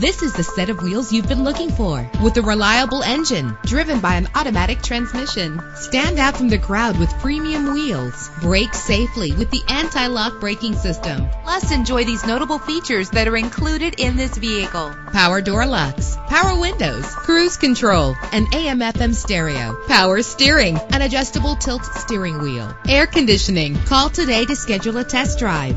This is the set of wheels you've been looking for, with a reliable engine driven by an automatic transmission. Stand out from the crowd with premium wheels. Brake safely with the anti-lock braking system. Plus, enjoy these notable features that are included in this vehicle: power door locks, power windows, cruise control, an AM/FM stereo, power steering, an adjustable tilt steering wheel, air conditioning. Call today to schedule a test drive.